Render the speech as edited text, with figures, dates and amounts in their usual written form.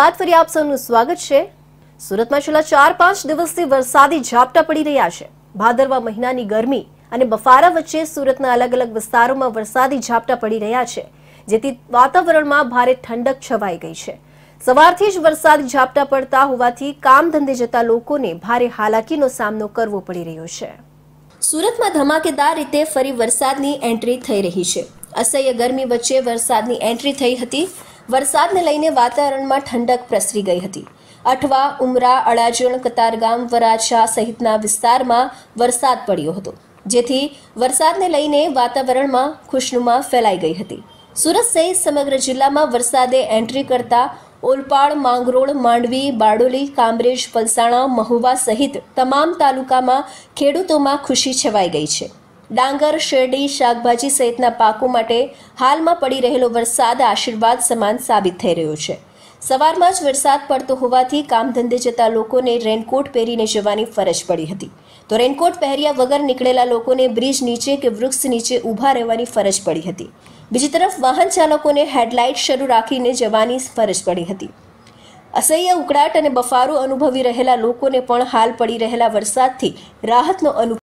बाद फरी आप સૌનું સ્વાગત છે। સુરતમાં છેલ્લા 4-5 દિવસથી વરસાદી ઝાપટા પડી રહ્યા છે। ભાદરવા મહિનાની ગરમી અને બફારા વચ્ચે સુરતના અલગ-અલગ વિસ્તારોમાં વરસાદી ઝાપટા પડી રહ્યા છે, જેથી વાતાવરણમાં ભારે ઠંડક છવાઈ ગઈ છે। સવારથી જ વરસાદી ઝાપટા પડતા હોવાથી કામ ધંધે જતા લોકોને ભારે હાલાકીનો સામનો કરવો પડી રહ્યો છે। સુરતમાં ધમાકેદાર રીતે ફરી વરસાદની એન્ટ્રી થઈ રહી છે। અસહ્ય ગરમી વચ્ચે વરસાદની એન્ટ્રી થઈ હતી। વરસાદને લઈને વાતાવરણમાં ઠંડક પ્રસરી ગઈ હતી। અઠવા, ઉમરા, અડાજણ, કતારગામ, વરાછા સહિતના વિસ્તારમાં વરસાદ પડ્યો હતો, જેથી વરસાદને લઈને વાતાવરણમાં ખુશનુમા ફેલાઈ ગઈ હતી। સુરત સહિત સમગ્ર જિલ્લામાં વરસાદે એન્ટ્રી કરતા ઓલપાડ, માંગરોળ, માંડવી, બારડોલી, કામરેજ, પલસાણા, મહુવા સહિત તમામ તાલુકામાં ખેડૂતોમાં ખુશી છવાઈ ગઈ છે। ડાંગર, શેરડી, શાકભાજી સહિતના પાકો માટે હાલમાં પડી રહેલો વરસાદ આશીર્વાદ સમાન સાબિત થઈ રહ્યો છે। સવારમાં જ વરસાદ પડતો હોવાથી કામ ધંધે જતા લોકોને રેનકોટ પહેરીને જવાની ફરજ પડી હતી, તો રેનકોટ પહેર્યા વગર નીકળેલા લોકોને બ્રિજ નીચે કે વૃક્ષ નીચે ઊભા રહેવાની ફરજ પડી હતી। બીજી તરફ વાહન ચાલકોને હેડલાઇટ શરૂ રાખીને જવાની ફરજ પડી હતી। અસહ્ય ઉકળાટ અને બફારો અનુભવી રહેલા લોકોને પણ હાલ પડી રહેલા વરસાદથી રાહતનો અનુભવ